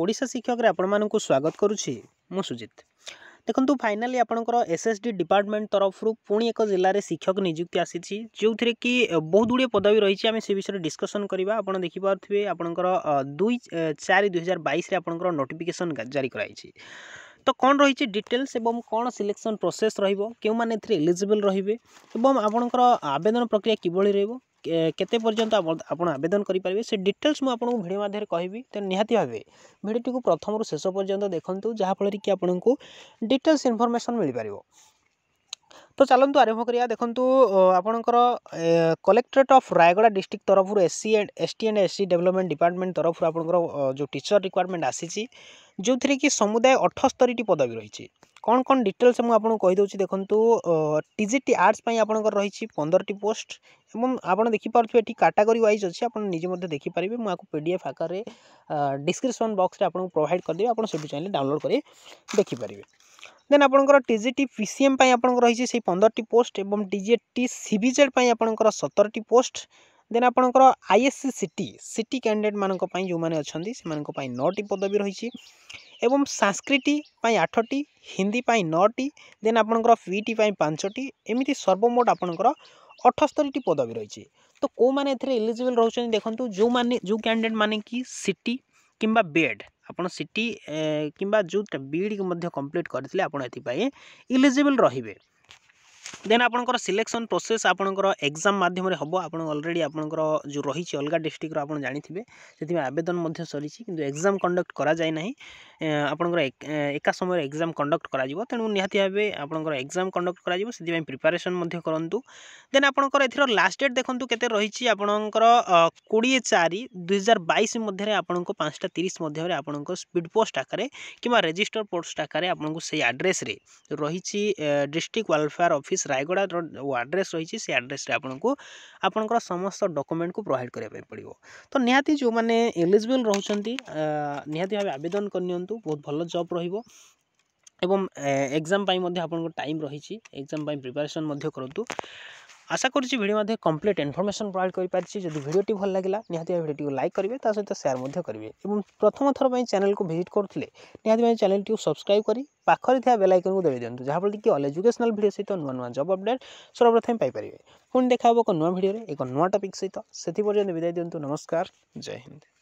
ओडिशा शिक्षक आपंक स्वागत करुच्ची मु सुजित। देखो फाइनाली आपंकर एसएसडी डिपार्टमेंट तरफ पुणी एक जिले में शिक्षक नियुक्ति आसी जो थी कि बहुत गुड़े पदवी रही आम से विषय डिस्कसन करवा। आप देखिपे आपंकर 2-4-2022 आपंकर नोटिफिकेसन जारी कराई तो कौन रही डिटेल्स एवं कौन सिलेक्शन प्रोसेस रो मैंने एलिजिबल रे आपंकर आवेदन प्रक्रिया किभली रही केते पर्यंत आपण आवेदन करेंगे से डिटेल्स मुझे भिडियो मध्य कहि। तो निहाती भाव भिडियो को प्रथम रु शेष पर्यंत देखूँ जहाँफल कि आपण को डिटेल्स इनफॉरमेशन मिल पार। तो चलतु आरंभ करिया। देखंतु आपणकर कलेक्टरेट ऑफ रायगढ़ डिस्ट्रिक्ट तरफ SC and ST and SC development department तरफ आपणकर जो टीचर रिक्वायरमेंट आसी जो थी कि समुदाय 78 पदवी रही कौन कौन डिटेल्स मुझे कहीदे। देखंतु टीजीटी आर्ट्स आपणकर रही 15 पोस्ट एवं आप देखिपे ये कैटेगरी वाइज अच्छी आप निजे देखिपारे। मुझे पीडीएफ आकार डिस्क्रिप्शन बॉक्स आपको प्रोवाइड करदेवी आप चाहिए डाउनलोड कर देखिपारे। देन आपंकर टीजीटी पीसीएम रही से 15 पोस्ट एवं टीजीटी सीबीजेड आपंकर 17 पोस्ट। देन आपंकर आईएससी सिटी सिटी कैंडिडेट मानी जो मैंने अच्छा से 9 पदवी रही एवं संस्कृत 8, हिंदी 9, देन आपंकर पीटी 5 एमती सर्वमोट आपंकर 78 पदवी रही। तो को मैंने एलिजिबल रोचे देखो जो कैंडिडेट मान कि सिटी किंबा बीएड आपन सिटी किंबा जो बीएड कंप्लीट करथिले आपन एथि पाए एलिजिबल रहिबे। देन आपनकर सिलेक्शन प्रोसेस आपनकर एग्जाम माध्यम रे हबो। आपन ऑलरेडी आपनकर जो रही अलग डिस्ट्रिक्ट रो आपन जानि थिबे सेथि आवेदन मध्य सरीछि किंतु एग्जाम कंडक्ट करा जाय नाही। आपनकर एका समय एग्जाम कंडक्ट करा जिवो तेनु निहाती भाबे आपनकर एग्जाम कंडक्ट करा जिवो सेथि पई प्रिपरेशन मध्य करंतु। देन आपनकर एथिर लास्ट डेट देखंतु केते रहिछि आपनकर 20-4-2022 मध्ये रे आपनको 5:30 मध्ये रे आपनको स्पीड पोस्ट आकारे किबा रजिस्टर पोस्ट आकारे आपनको सेही एड्रेस रे रहिछि district welfare office Raigarh address रही से आड्रेस आपंकर समस्त डॉक्यूमेंट को प्रोवाइड करने पड़ो। तो निहाती जो मैंने एलिजिबल रोचती निहाती भाव आवेदन करनी बहुत भल जॉब र एवं एग्जाम आपको टाइम रही एग्जाम प्रिपरेशन करूँ। आशा करुँगी वीडियो मध्य कंप्लीट इनफॉरमेशन प्रोवाइड कर पार्टी। जब वीडियो भल लगा निहाती वीडियो को लाइक करेंगे सहित सेयार करेंगे और प्रथम थर चैनल को विजिट करते निहाती चैनल को सब्सक्राइब करी पाखरे था बेल आइकन को दबाई दियंतु जहाँफल कि ऑल एजुकेशनल वीडियो सहित नुआ नुआ जॉब अपडेट सर्वप्रथम पाइपर। पुणी देखा एक नुआ भिडियो एक नुआ टॉपिक सहित से विदाय दियंतु। नमस्कार, जय हिंद।